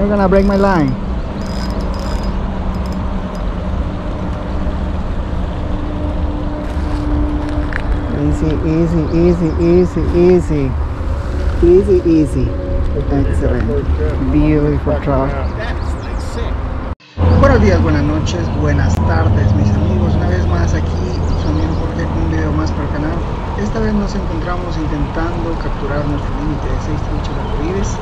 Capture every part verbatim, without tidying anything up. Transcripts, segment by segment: You're gonna break my line. Easy, easy, easy, easy, easy. Easy, easy. Excellent. Beautiful trout. Buenos días, buenas noches, buenas tardes, mis amigos. Una vez más aquí, su amigo Jorge, con un video más para el canal. Esta vez nos encontramos intentando capturar nuestro límite de seis truchas arcoíris.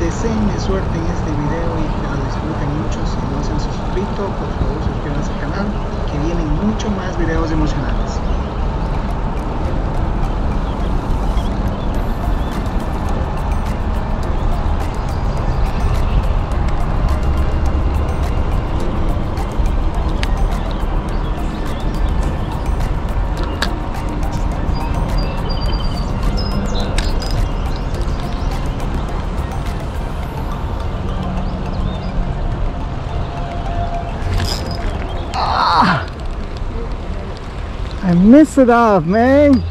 Deseenme suerte en este video y que lo disfruten mucho. Si no se han suscrito, por favor suscríbanse al canal, que vienen mucho más videos emocionantes. I missed it off, man.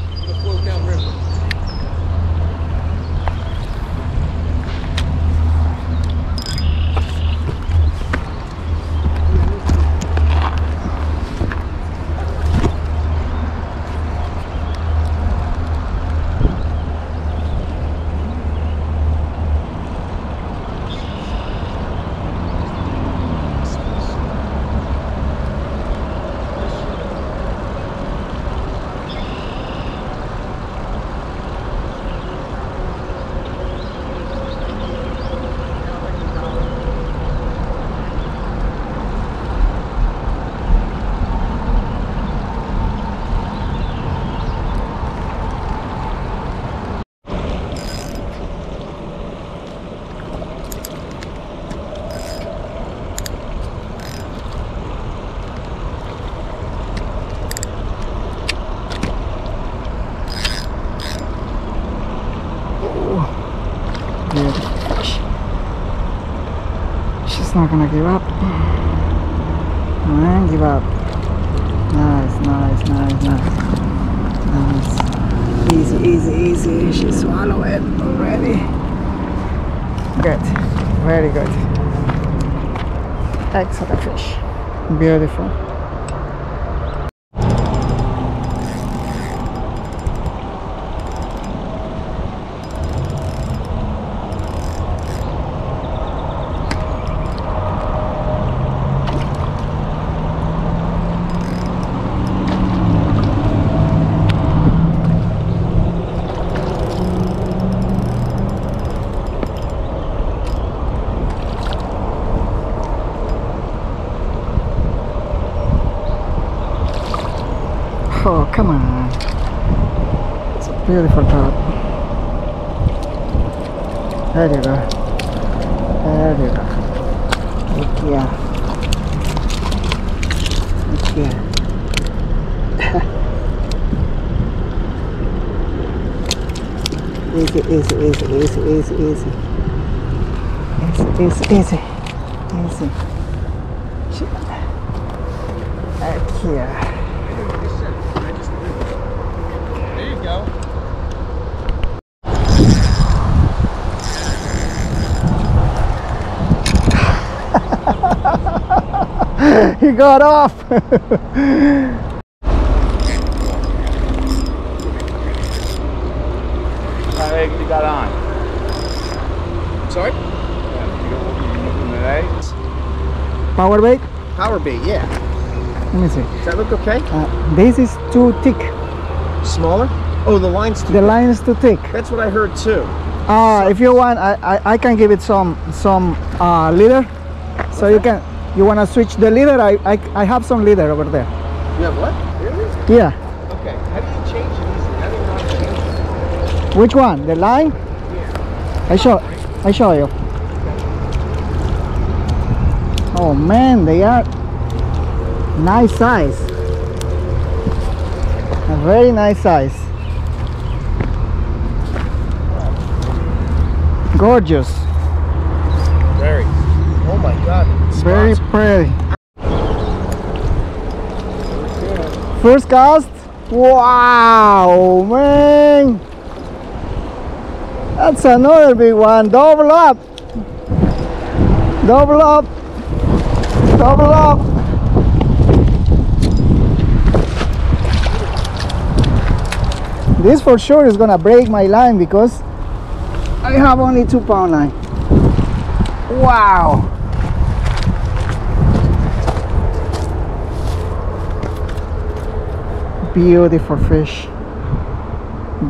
Not gonna give up. And give up. Nice, nice, nice, nice. Nice. Easy, easy, easy. She swallowed it already. Good. Very good. Excellent fish. Beautiful. Oh, come on. It's a beautiful trout. There you go. There you go. Look here. Look here. Easy, easy, easy, easy, easy, easy. Easy, easy, easy. Easy. Back here. He got off. How big you got on? Sorry? Yeah, PowerBait? PowerBait, yeah. Let me see. Does that look okay? Uh, this is too thick. Smaller? Oh, the line's too thick. The line's too thick. That's what I heard too. Uh, so if you want, I, I, I can give it some, some uh, leader. So okay. you can... You want to switch the leader? I, I I have some leader over there. You have what? Really? Yeah. Okay. How do you change these? How do you want to change them? Which one? The line? Yeah. I show I show you. Okay. Oh man, they are nice size. A very nice size. Gorgeous. Very. Oh my God. Very pretty. First cast. Wow, man. That's another big one. Double up. Double up, double up. This for sure is gonna break my line because I have only two pound line. Wow. Beautiful fish.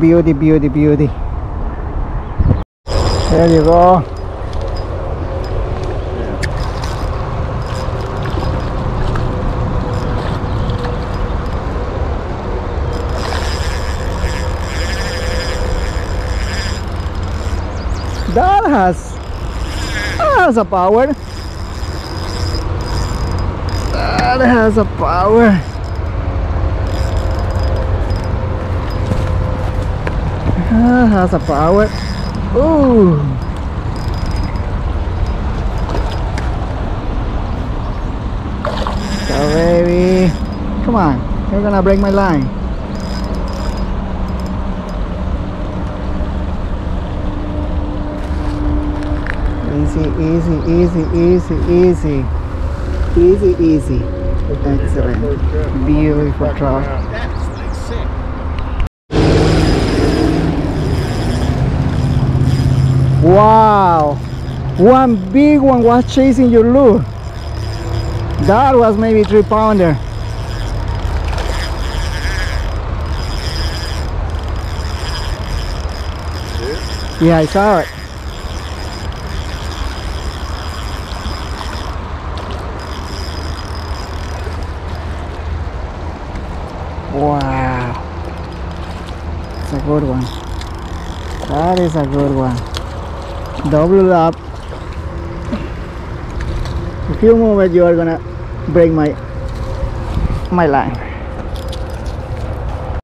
Beauty, beauty, beauty. There you go. That has, that has a power. That has a power. Ah, has a power. Ooh. So baby, come on, you're gonna break my line. Easy, easy, easy, easy, easy, easy, easy. Excellent, beautiful trout. Wow, one big one was chasing your lure. That was maybe three pounder. Yeah, I saw it. Wow, it's a good one. That is a good one. Double up. If you move it, you are gonna break my my line.